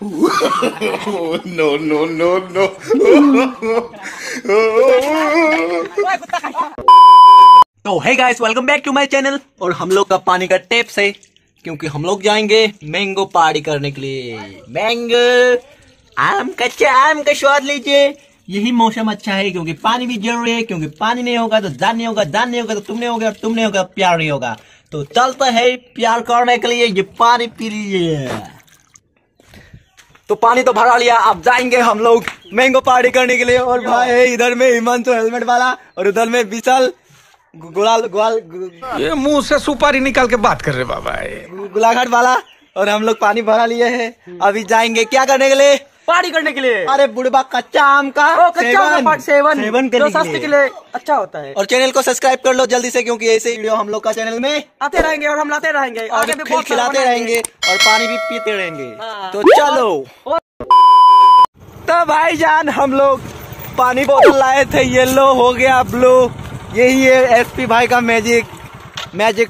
No तो hey guys, welcome back to my channel. और हम लोग का पानी का टेप से, क्योंकि हम लोग जाएंगे मैंगो पार्टी करने के लिए। मैंगो आम, कच्चे आम का स्वाद लीजिए। यही मौसम अच्छा है क्योंकि पानी भी जरूरी है, क्योंकि पानी नहीं होगा तो जान नहीं होगा, जान नहीं होगा तो तुम नहीं होगा, तुम नहीं होगा प्यार नहीं होगा। तो चलता है प्यार करने के लिए। ये पानी पी लीजिए। तो पानी तो भरा लिया, अब जाएंगे हम लोग मैंगो पार्टी करने के लिए। और भाई इधर में हिमांशु हेलमेट वाला और उधर में विशाल ये मुंह से सुपारी निकाल के बात कर रहे बाबा गुलाघाट वाला। और हम लोग पानी भरा लिए हैं, अभी जाएंगे क्या करने के लिए? पार्टी करने के लिए। अरे बुढ़बा, कच्चा आम का सेवन जो स्वास्थ्य के लिए अच्छा होता है। और चैनल को सब्सक्राइब कर लो जल्दी से, क्योंकि ऐसे वीडियो हम लोग का चैनल में आते रहेंगे और हम लाते रहेंगे और खिलाते रहेंगे और पानी भी पीते रहेंगे। तो चलो। तो भाई जान, हम लोग पानी बोतल लाए थे, येलो हो गया, ब्लू। यही है एसपी भाई का मैजिक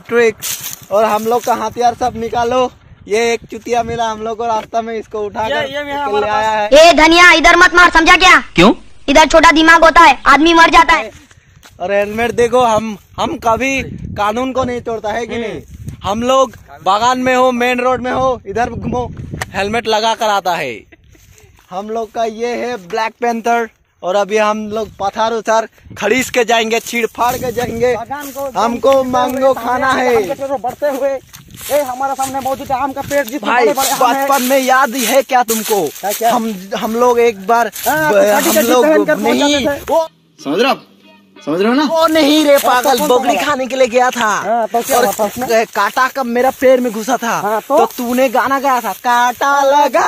ट्रिक। और हम लोग का हथियार सब निकालो। ये एक चुतिया मिला हम लोग को रास्ता में, इसको उठा कर ले आया है। ये धनिया इधर मत मार, समझा क्या? क्यों? इधर छोटा दिमाग होता है, आदमी मर जाता है। और हेलमेट देखो, हम कभी कानून को नहीं तोड़ता है कि नहीं। हम लोग बागान में हो, मेन रोड में हो, इधर घूमो, हेलमेट लगा कर आता है। हम लोग का ये है ब्लैक पैंथर। और अभी हम लोग पथार उथार खरीद के जाएंगे, छीड़ फाड़ के जाएंगे। हमको मैंगो खाना है। बढ़ते हुए ए हमारा सामने मौजूद है आम का पेड़। भाई बचपन में याद है क्या तुमको? क्या? हम लोग एक बार समझ रहे हो ना? वो नहीं रे पागल, बगड़ी खाने के लिए गया था और कांटा का मेरा पैर में घुसा था। तो तूने गाना गाया था, कांटा लगा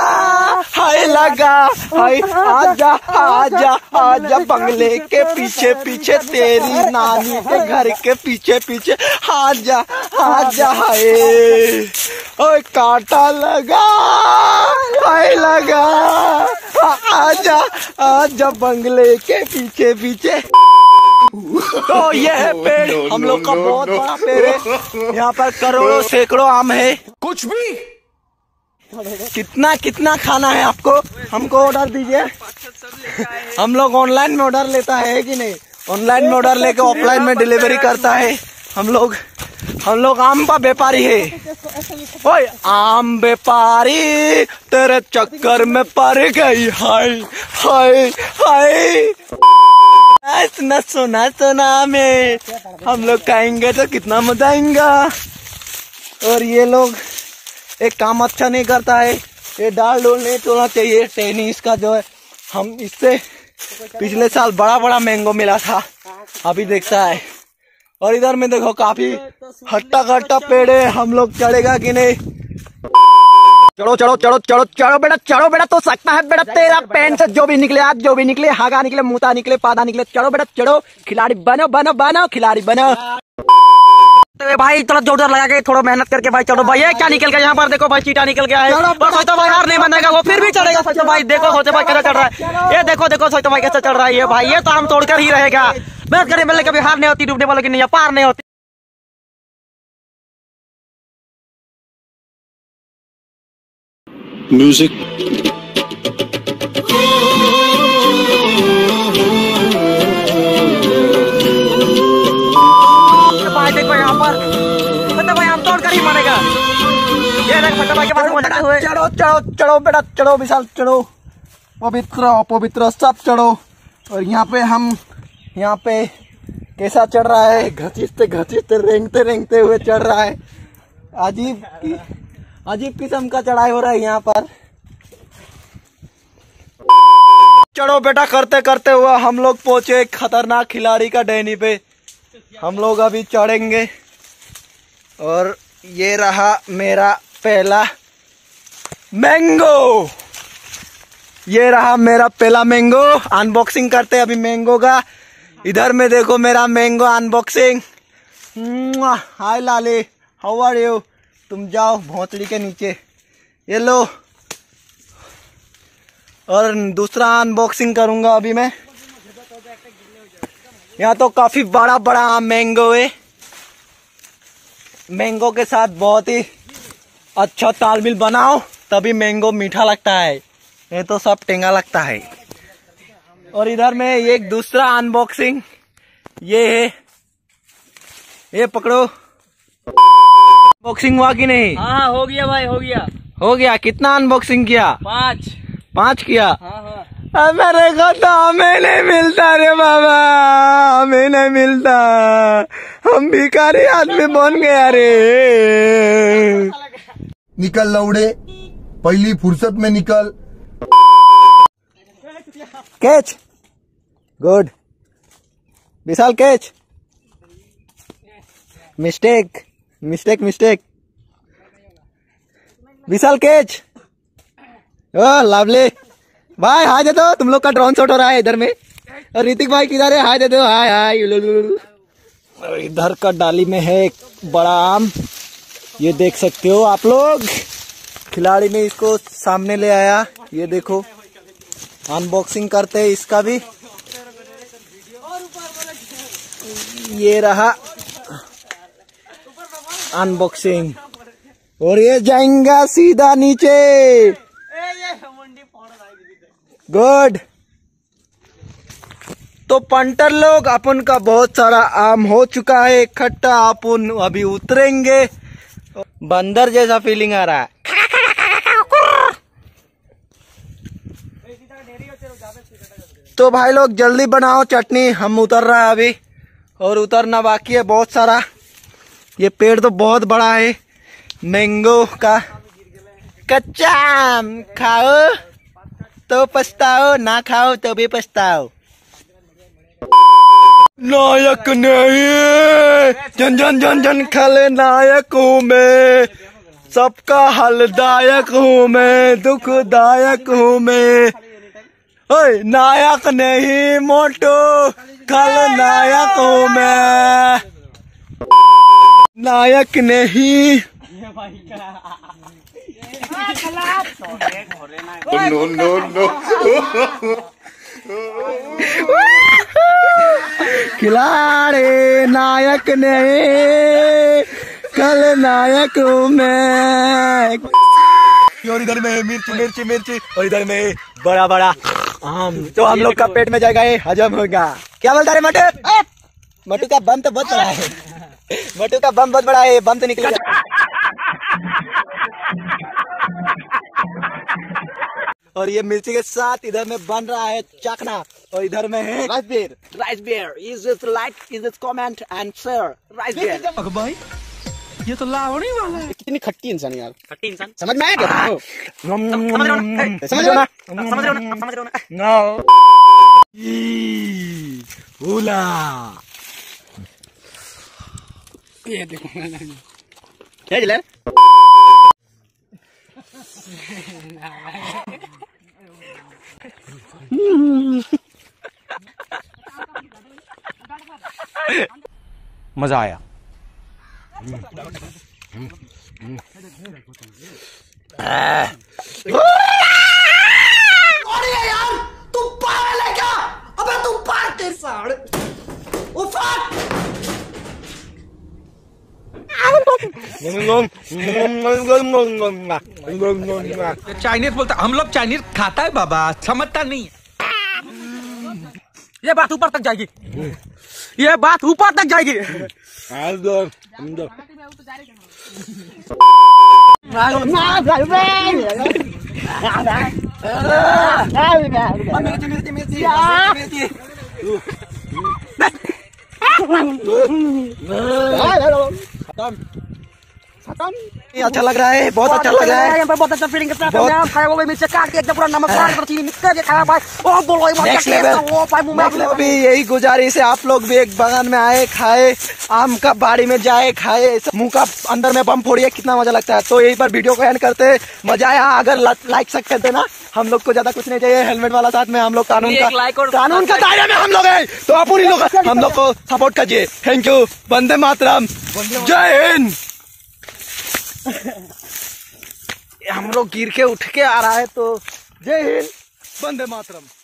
हाय लगा हाय, आजा आजा आजा बंगले के पीछे पीछे, तेरी नानी के घर के पीछे पीछे, आजा आजा हाय, ओए कांटा लगा हाय लगा, आजा आजा बंगले के पीछे पीछे। तो ये है पेड़, हम लोग का बहुत बड़ा पेड़ है। यहाँ पर करोड़ों सैकड़ों आम है। कुछ भी कितना कितना खाना है आपको, हमको ऑर्डर दीजिए। हम लोग ऑनलाइन में ऑर्डर लेता है कि नहीं? ऑनलाइन में ऑर्डर लेके ऑफलाइन में डिलीवरी करता है। हम लोग आम का व्यापारी है। ओए आम व्यापारी, तेरे चक्कर में पड़ गई हाय हाय हाय। इतना सोना सोना में हम लोग खाएंगे तो कितना मजा आएगा। और ये लोग एक काम अच्छा नहीं करता है, ये डाल डोल नहीं तोड़ना चाहिए। टेनिस का जो है, हम इससे पिछले साल बड़ा मैंगो मिला था, अभी देखता है। और इधर में देखो, काफी हट्टा कट्टा पेड़ है। हम लोग चढ़ेगा कि नहीं? चलो चलो चलो चलो चलो बेटा, चलो बेटा, तो सकता है बेटा, तेरा पैंट से जो भी निकले, आज जो भी निकले, हागा निकले, मुता निकले, पादा निकले, चलो बेटा चलो, खिलाड़ी बनो बनो बनो, खिलाड़ी बनो। तो भाई थोड़ा जोरदार लगा के, थोड़ा मेहनत करके भाई चलो। भाई ये क्या निकल गया यहाँ पर? देखो भाई चीटा निकल गया है। सोचो भाई हार नहीं मानेगा, वो फिर भी चढ़ेगा। सोचो भाई, देखो सोचो भाई कैसा चढ़ रहा है। ये देखो देखो सोचो भाई कैसा चढ़ रहा है। ये भाई ये तो हम तोड़कर ही रहेगा। मेहनत करने वाले कभी हार नहीं होती, डूबने वाले की नहीं पार नहीं होती। म्यूजिक। भाई देखो यहाँ पर, मतलब भाई हम तोड़ कर ही मारेगा। ये देख मतलब भाई के पास मजा हुए। चढ़ो चढ़ो चढ़ो बेटा चढ़ो, विशाल चढ़ो, पवित्र पवित्र सब चढ़ो। और यहाँ पे कैसा चढ़ रहा है, घसीटते घसीटते रेंगते हुए चढ़ रहा है। अजीब किस्म का चढ़ाई हो रहा है यहाँ पर। चढ़ो बेटा करते करते हुआ हम लोग पहुंचे खतरनाक खिलाड़ी का डेनी पे। हम लोग अभी चढ़ेंगे। और ये रहा मेरा पहला मैंगो, अनबॉक्सिंग करते अभी मैंगो का। इधर में देखो मेरा मैंगो अनबॉक्सिंग। हाय लाले, हाउ आर यू? तुम जाओ भोंतड़ी के नीचे, ये लो। और दूसरा अनबॉक्सिंग करूंगा अभी मैं। यहाँ तो काफी बड़ा मैंगो है। मैंगो के साथ बहुत ही अच्छा तालमेल बनाओ तभी मैंगो मीठा लगता है, ये तो सब टेंगा लगता है। और इधर में एक दूसरा अनबॉक्सिंग ये है, ये पकड़ो। अनबॉक्सिंग हुआ कि नहीं? हाँ हो गया भाई, हो गया हो गया। कितना अनबॉक्सिंग किया? पाँच किया। हाँ। मेरे को तो हमें नहीं मिलता रे बाबा, हमें नहीं मिलता, हम भिखारी आदमी बन गया रे। निकल लौड़े, पहली फुर्सत में निकल। Catch, good Vishal, catch. Mistake mistake mistake Vishal, catch. Oh lovely भाई, हाय दे दो, तुम लोग का ड्रोन शॉट हो रहा है इधर में। और ऋतिक भाई किधर है? हाय दे दो, हाय हाय। और इधर का डाली में है एक बड़ा आम, ये देख सकते हो आप लोग। खिलाड़ी ने इसको सामने ले आया, ये देखो। अनबॉक्सिंग करते हैं इसका भी। ये रहा अनबॉक्सिंग, और ये जाएगा सीधा नीचे। गुड। तो पंटर लोग, अपन का बहुत सारा आम हो चुका है इकट्ठा। अपन अभी उतरेंगे, बंदर जैसा फीलिंग आ रहा है। तो भाई लोग जल्दी बनाओ चटनी, हम उतर रहा है अभी, और उतरना बाकी है बहुत सारा। ये पेड़ तो बहुत बड़ा है मैंगो का। कच्चा आम खाओ तो पछताओ, ना खाओ तो भी पछताओ। नायक नहीं, जन जन जन जन खले नायक हूँ मैं, सबका हलदायक हूँ मैं, दुखदायक हूँ मैं। ओए नायक नहीं मोटो, खल नायक हूँ मैं, नायक नहीं। No no no. खिलाड़ी नायक नहीं, कल नायक हूँ मैं। और इधर में मिर्ची मिर्ची मिर्ची, और इधर में बड़ा बड़ा आम, तो हम लोग का पेट में जाएगा, ये हजम होगा। क्या बोलता है मटू? मटू का बम तो बहुत बड़ा है, मटू का बम बहुत बड़ा है, बम तो निकल जाएगा। और ये मिर्ची के साथ इधर में बन रहा है चखना। और इधर में है राइस बेर, राइस बेर। Is this like, is this comment and share. राइस बेर भाई, ये तो लावणी वाला है। कितनी खट्टी इंसान यार, खट्टी इंसान समझ में आया क्या? समझ रहे हो ना? ओला ये देखो क्या जला। मजा आया। यार तू पागल है क्या? अबे तू पागल साड़। चाइनीज बोलता, हम लोग चाइनीज खाता है बाबा, समझता नहीं। ये बात ऊपर तक जाएगी, ये बात ऊपर तक जाएगी। अच्छा लग रहा है, बहुत अच्छा लग रहा है, बहुत अच्छा फीलिंग के साथ हम खाए हुए मिर्च काट के एकदम पूरा नमक डाल कर चीनी मिक्स करके खाया भाई। ओ बोलो भाई, भी यही गुजारिश है आप लोग भी एक बागान में आए, खाए आम का, बाड़ी में जाए, खाए, मुंह का अंदर में बम फोड़िए, कितना मजा लगता है। तो यही पर वीडियो को एंड करते हैं। मजा आया अगर लाइक सक कर देना, हम लोग को ज्यादा कुछ नहीं चाहिए। हेलमेट वाला साथ में, हम लोग कानून का दायरे में हम लोग है, तो आप उन्हीं लोग हम लोग को सपोर्ट करिए। थैंक यू, वंदे मातरम, जय हिंद। हम लोग गिर के उठ के आ रहा है, तो जय हिंद, वंदे मातरम।